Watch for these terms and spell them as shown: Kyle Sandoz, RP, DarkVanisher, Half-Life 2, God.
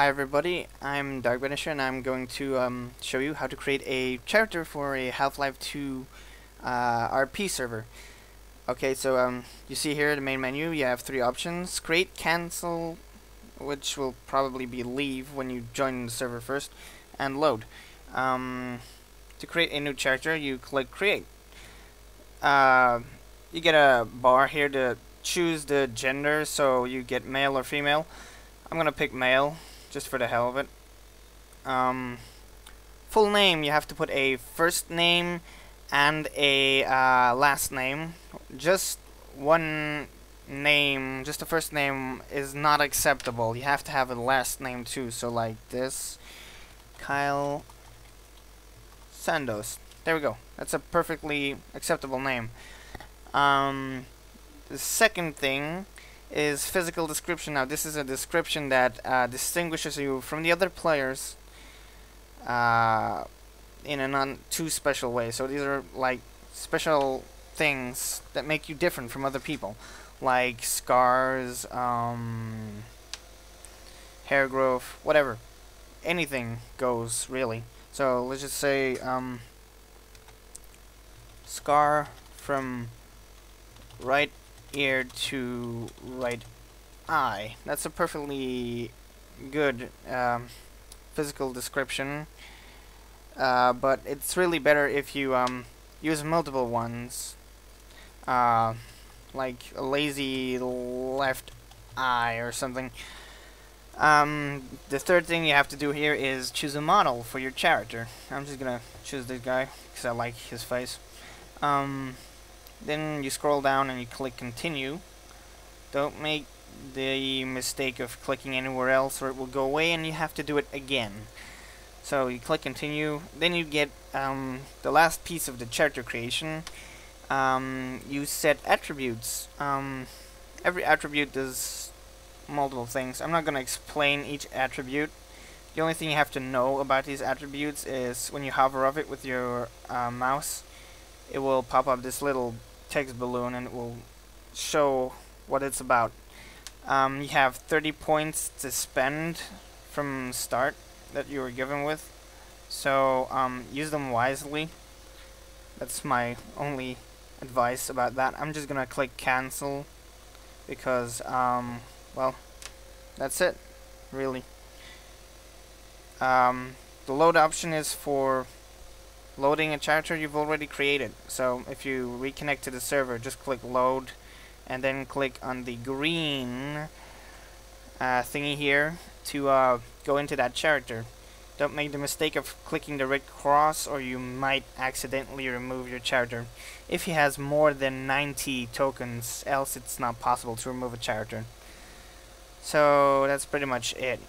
Hi everybody, I'm DarkVanisher and I'm going to show you how to create a character for a Half-Life 2 RP server. Okay, so you see here the main menu, you have three options: create, cancel, which will probably be leave when you join the server first, and load. To create a new character, you click create. You get a bar here to choose the gender, so you get male or female. I'm gonna pick male, just for the hell of it. Full name, you have to put a first name and a last name. Just one name, just the first name is not acceptable. You have to have a last name too, so like this, Kyle Sandoz. There we go, that's a perfectly acceptable name. The second thing is physical description. Now this is a description that distinguishes you from the other players in a non too special way. So these are like special things that make you different from other people, like scars, hair growth, whatever. Anything goes, really. So let's just say scar from right ear to right eye. That's a perfectly good physical description, but it's really better if you use multiple ones, like a lazy left eye or something. The third thing you have to do here is choose a model for your character. I'm just gonna choose this guy because I like his face. Then you scroll down and you click continue. Don't make the mistake of clicking anywhere else or it will go away and you have to do it again. So you click continue, then you get the last piece of the character creation. You set attributes. Every attribute does multiple things. I'm not going to explain each attribute. The only thing you have to know about these attributes is when you hover over it with your mouse, it will pop up this little text balloon and it will show what it's about. You have 30 points to spend from start that you were given with, so use them wisely. That's my only advice about that. I'm just gonna click cancel because well, that's it really. The load option is for loading a character you've already created. So if you reconnect to the server, just click load and then click on the green thingy here to go into that character. Don't make the mistake of clicking the red cross or you might accidentally remove your character if he has more than 90 tokens, else it's not possible to remove a character. So that's pretty much it.